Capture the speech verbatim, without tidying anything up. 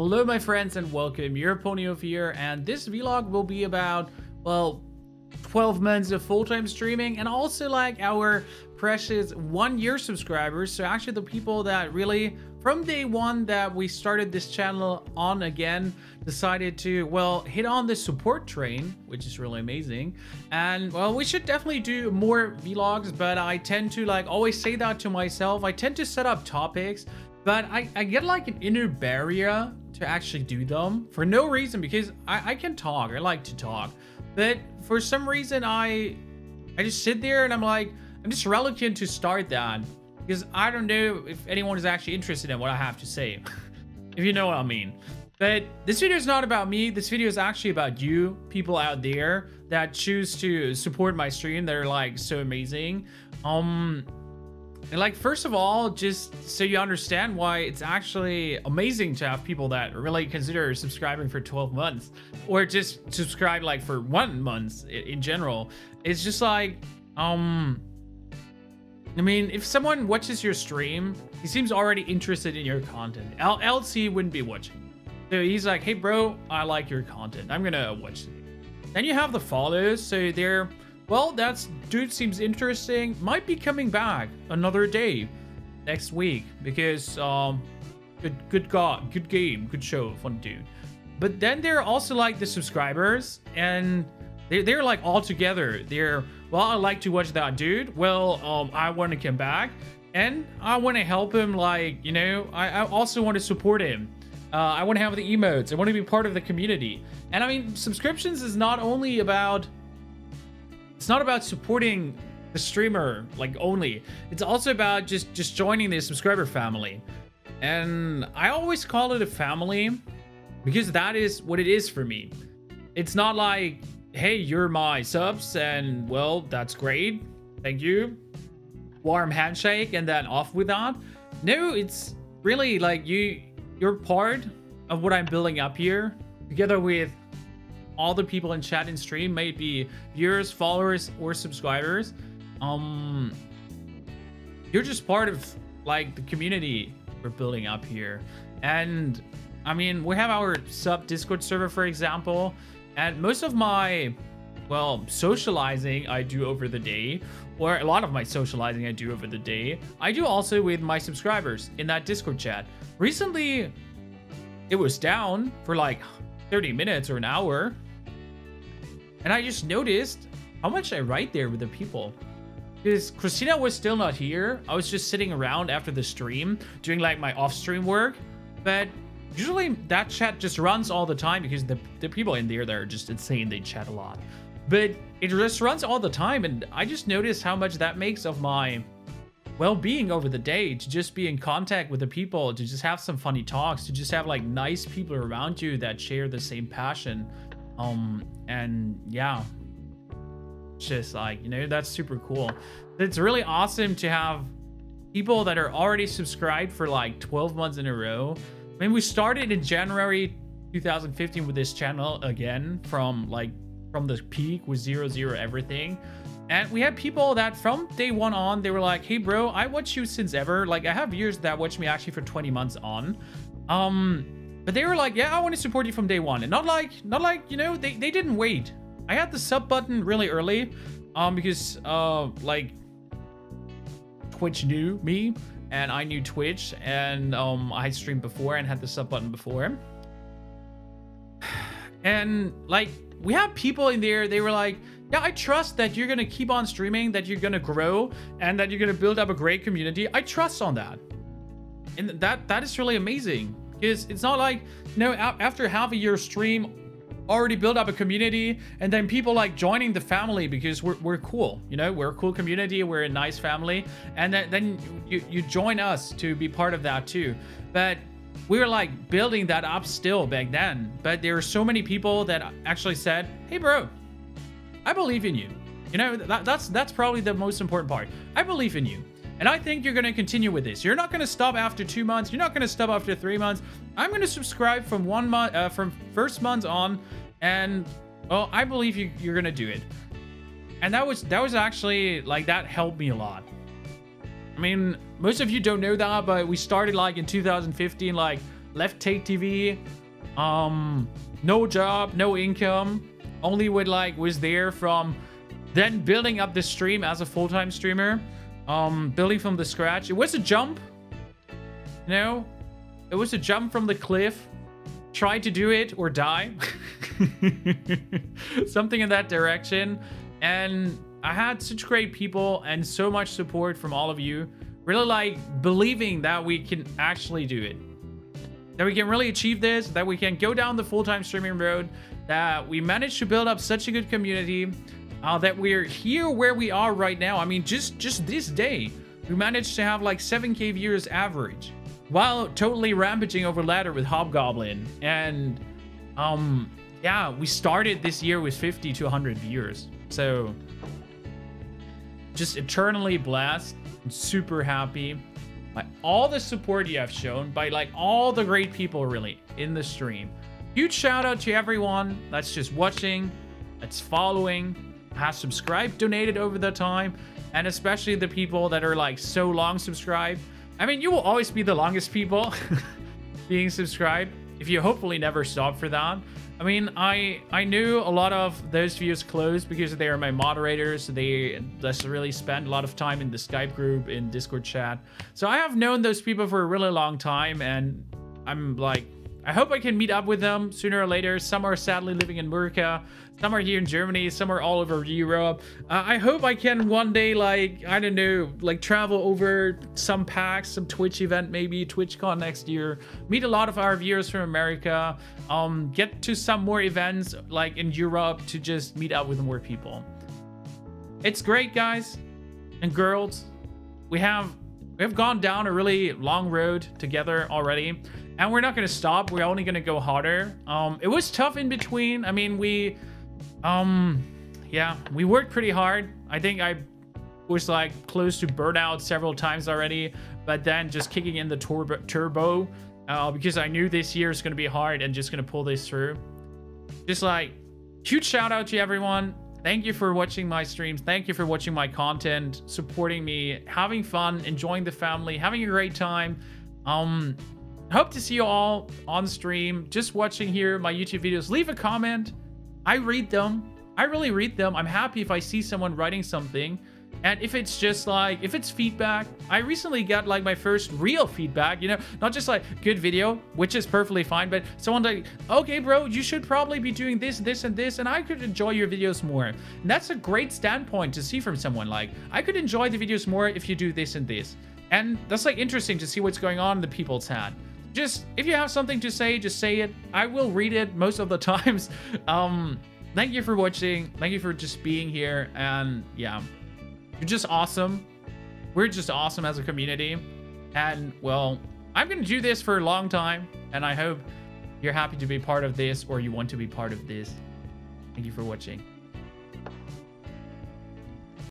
Hello my friends and welcome, your Ponyo here, and this vlog will be about, well, twelve months of full-time streaming and also like our precious one year subscribers. So actually the people that really, from day one that we started this channel on again, decided to, well, hit on the support train, which is really amazing. And well, we should definitely do more vlogs, but I tend to like always say that to myself. I tend to set up topics, but I, I get like an inner barrier to actually do them for no reason, because I, I can talk, I like to talk. But for some reason, I I just sit there and I'm like, I'm just reluctant to start that because I don't know if anyone is actually interested in what I have to say, if you know what I mean. But this video is not about me. This video is actually about you people out there that choose to support my stream. They're like so amazing. Um, and like, first of all, just so you understand why it's actually amazing to have people that really consider subscribing for twelve months or just subscribe like for one month in general. It's just like, um, I mean, if someone watches your stream, he seems already interested in your content. Else he wouldn't be watching. So he's like, hey bro, I like your content, I'm gonna watch it. Then you have the follows, so they're, well, that's, dude seems interesting, might be coming back another day next week because um, good, good god, good game, good show, fun dude. But then they're also like the subscribers, and they're, they're like all together. They're, well, I like to watch that dude. Well, um, I want to come back, and I want to help him. Like, you know, I, I also want to support him. Uh, I want to have the emotes. I want to be part of the community. And I mean, subscriptions is not only about, it's not about supporting the streamer, like only. It's also about just, just joining the subscriber family. And I always call it a family because that is what it is for me. It's not like, hey, you're my subs and well, that's great. Thank you. Warm handshake and then off with that. No, it's really like you, you're part of what I'm building up here, together with all the people in chat and stream, may it be viewers, followers, or subscribers. Um, you're just part of like the community we're building up here. And I mean, we have our sub Discord server, for example, and most of my, well, socializing I do over the day, or a lot of my socializing I do over the day, I do also with my subscribers in that Discord chat. Recently, it was down for like thirty minutes or an hour. And I just noticed how much I write there with the people. Because Christina was still not here. I was just sitting around after the stream, doing like my off-stream work. But usually that chat just runs all the time because the, the people in there, they're just insane. They chat a lot. But it just runs all the time, and I just noticed how much that makes of my well-being over the day, to just be in contact with the people, to just have some funny talks, to just have like nice people around you that share the same passion. Um, and yeah, just like, you know, that's super cool. It's really awesome to have people that are already subscribed for like twelve months in a row. I mean, we started in January two thousand fifteen with this channel again from like from the peak with zero zero everything, and we had people that from day one on, they were like, hey bro, I watch you since ever. Like, I have viewers that watch me actually for twenty months on, um but they were like, yeah, I want to support you from day one. And not like not like you know, they, they didn't wait. I had the sub button really early, um because uh like Twitch knew me and I knew Twitch, and um I streamed before and had the sub button before. And like, we have people in there, they were like, yeah, I trust that you're gonna keep on streaming, that you're gonna grow, and that you're gonna build up a great community. I trust on that. And that that is really amazing. Because it's not like, you know, after half a year stream, already build up a community, and then people like joining the family because we're, we're cool, you know, we're a cool community, we're a nice family. And then, then you, you join us to be part of that too. But we were like building that up still back then, but there were so many people that actually said, hey bro, I believe in you. You know, that, that's that's probably the most important part. I believe in you, and I think you're going to continue with this. You're not going to stop after two months, you're not going to stop after three months. I'm going to subscribe from one month uh, from first month on, and well, I believe you, you're going to do it. And that was that was actually like, that helped me a lot. I mean, most of you don't know that, but we started like in two thousand fifteen, like left TakeTV, um, no job, no income, only with like was there from then building up the stream as a full-time streamer, um, building from the scratch. It was a jump, you know, it was a jump from the cliff. Try to do it or die. Something in that direction. And I had such great people and so much support from all of you, really like believing that we can actually do it, that we can really achieve this, that we can go down the full-time streaming road, that we managed to build up such a good community, uh, that we're here where we are right now. I mean, just just this day, we managed to have like seven K viewers average while totally rampaging over ladder with Hobgoblin. And um, yeah, we started this year with fifty to one hundred viewers. So just eternally blessed and super happy by all the support you have shown, by like all the great people really in the stream. Huge shout out to everyone that's just watching, that's following, has subscribed, donated over the time, and especially the people that are like so long subscribed. I mean, you will always be the longest people being subscribed if you hopefully never stop for that. I mean, I I knew a lot of those views closed because they are my moderators. They just really spend a lot of time in the Skype group, in Discord chat. So I have known those people for a really long time, and I'm like, I hope I can meet up with them sooner or later. Some are sadly living in America, some are here in Germany, some are all over Europe. Uh, I hope I can one day, like, I don't know, like travel over some PAX, some Twitch event, maybe TwitchCon next year. Meet a lot of our viewers from America. Um, get to some more events, like in Europe, to just meet up with more people. It's great, guys and girls. We have we have gone down a really long road together already. And we're not going to stop. We're only going to go harder. Um, it was tough in between. I mean, we, um, yeah, we worked pretty hard. I think I was like close to burnout several times already, but then just kicking in the turbo, turbo uh, because I knew this year is going to be hard and just going to pull this through. Just like huge shout out to everyone. Thank you for watching my streams. Thank you for watching my content, supporting me, having fun, enjoying the family, having a great time. Um, Hope to see you all on stream, just watching here my YouTube videos. Leave a comment. I read them. I really read them. I'm happy if I see someone writing something. And if it's just like, if it's feedback, I recently got like my first real feedback, you know, not just like good video, which is perfectly fine, but someone like, okay, bro, you should probably be doing this, this, and this, and I could enjoy your videos more. And that's a great standpoint to see from someone. Like, I could enjoy the videos more if you do this and this. And that's like interesting to see what's going on in the people's head. Just, if you have something to say, just say it. I will read it most of the times. Um, thank you for watching. Thank you for just being here. And yeah, you're just awesome. We're just awesome as a community. And well, I'm going to do this for a long time. And I hope you're happy to be part of this, or you want to be part of this. Thank you for watching.